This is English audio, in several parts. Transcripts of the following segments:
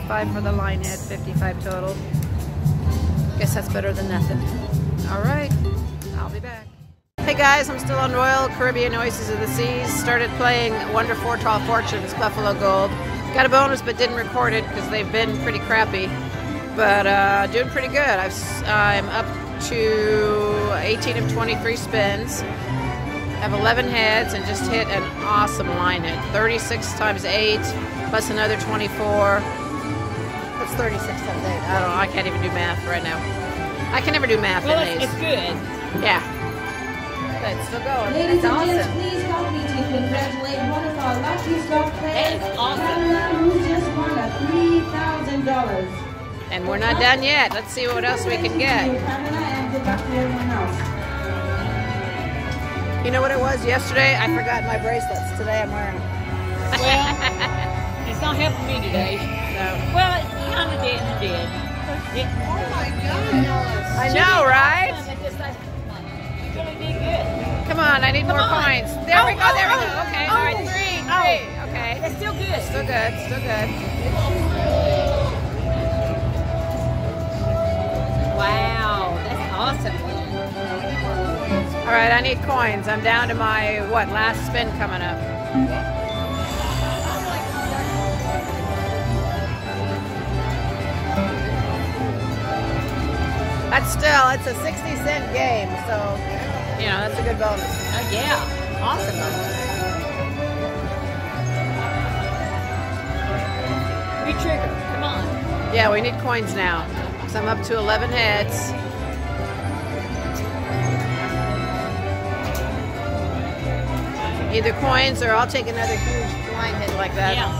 35 for the line head, 55 total. Guess that's better than nothing. All right, I'll be back. Hey guys, I'm still on Royal Caribbean Oasis of the Seas. Started playing Wonder 4 Tall Fortunes, Buffalo Gold. Got a bonus but didn't record it because they've been pretty crappy. But doing pretty good. I'm up to 18 of 23 spins. Have 11 heads and just hit an awesome line hit. 36 times 8 plus another 24. That's 36 times 8. I don't know. I can't even do math right now. I can never do math in these. It's good. Yeah. But it's still going. Ladies and gents, please help me to congratulate one of our lucky stock players, Tamara, who just won $3,000. And we're not done yet. Let's see what else we can get. You know what it was yesterday? I forgot my bracelets. Today I'm wearing them. Well, it's not helping me today. No. Well, it kind of did. It did. Oh my goodness. I know, right? You really did good. Come on, I need more coins. There we go, there we go. Okay, all right, three. Okay. It's still good. Still good, still good. Wow, that's awesome. All right, I need coins. I'm down to my, last spin coming up. That's still, it's a 60-cent game, so, you know, that's a good bonus. Oh, yeah, awesome bonus. Re-trigger, come on. Yeah, we need coins now. I'm up to 11 heads. Either coins or I'll take another huge line hit like that. Yeah.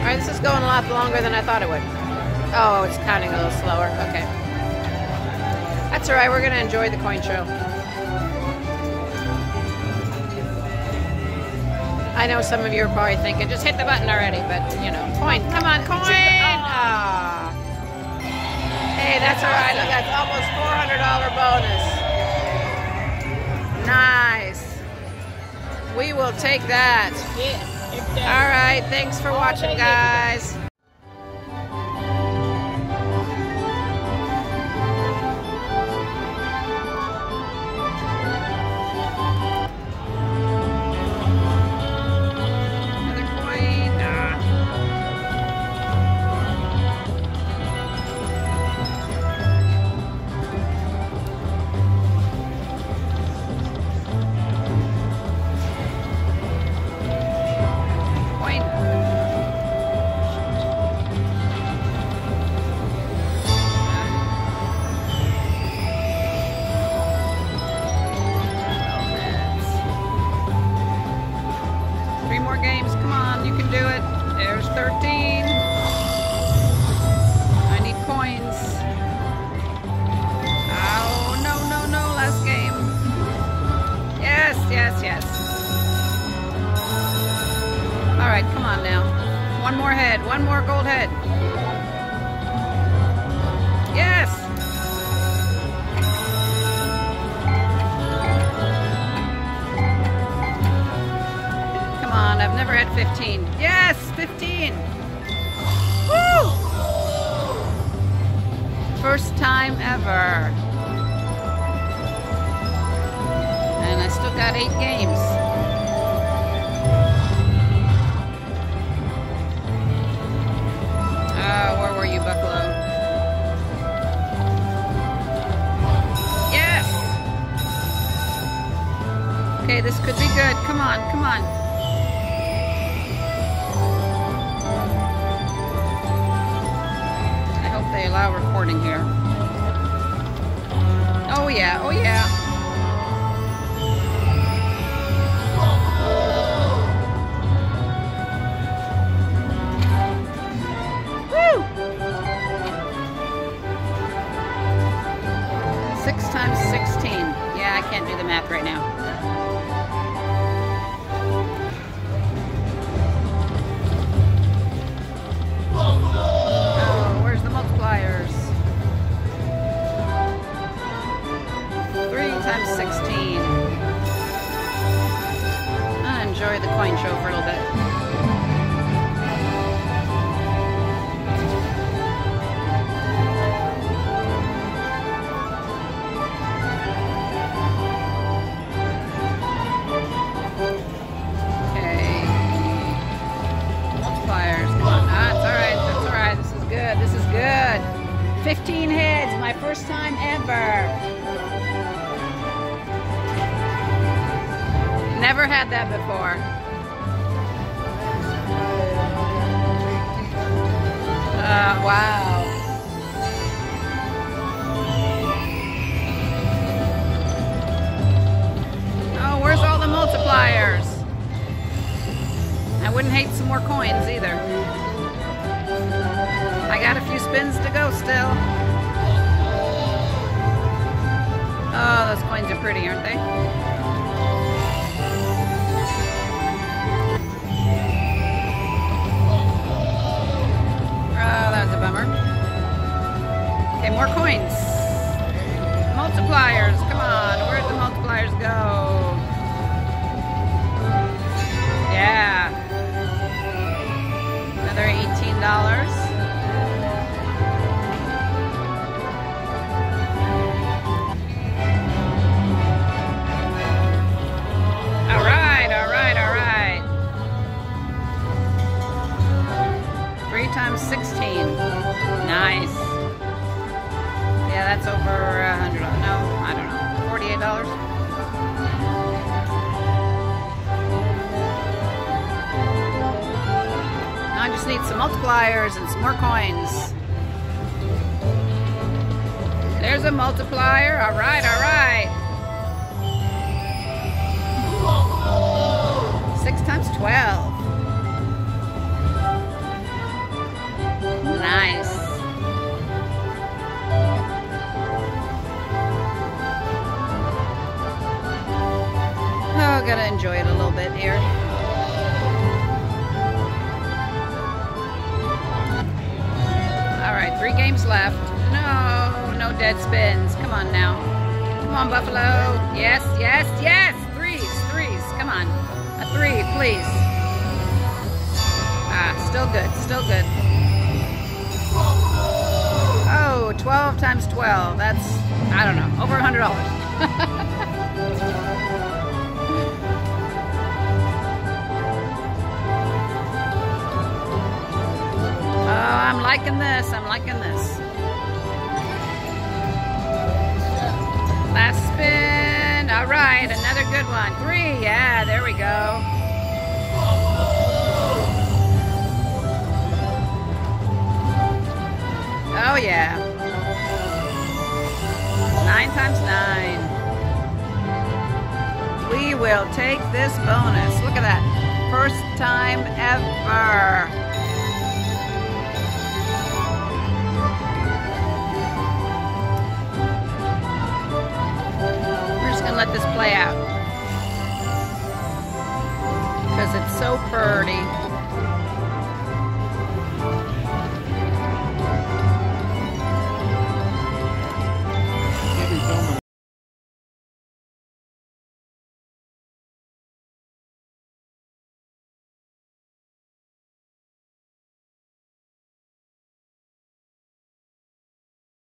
All right, this is going a lot longer than I thought it would. Oh, it's counting a little slower. Okay. That's all right. We're going to enjoy the coin show. I know some of you are probably thinking, just hit the button already, but, you know, coin. Come on, coin! Aww. Hey, that's all right. Look, that's almost $400 bonus. Nice. We will take that. All right, thanks for watching, guys. One more gold head. Yes! Come on, I've never had 15. Yes, 15! Woo! First time ever. And I still got 8 games. Where were you, Buffalo? Yes! Okay, this could be good. Come on, come on. I hope they allow recording here. Oh yeah, oh yeah. Right now. Oh, where's the multipliers? enjoy the coin show for a little bit. This is good. 15 heads, my first time ever. Never had that before. Wow. Oh, where's all the multipliers? I wouldn't hate some more coins either. I got a few spins to go still. Oh, those coins are pretty, aren't they? Oh, that was a bummer. Okay, more coins. Multipliers, come on. Where'd the multipliers go? Yeah. Another $18. Times 16. Nice. Yeah, that's over $100. No, I don't know. $48. Now I just need some multipliers and some more coins. There's a multiplier. All right, all right. 6 times 12. Nice. Oh, gotta enjoy it a little bit here. All right, 3 games left. No dead spins. Come on now. Come on, Buffalo. Yes, yes, yes. Threes. Come on. A 3, please. Ah, still good. Oh, 12 times 12. That's, I don't know, over $100. Oh, I'm liking this. Last spin. All right, another good one. 3, yeah, there we go. Oh yeah. 9 times 9. We will take this bonus. Look at that. First time ever.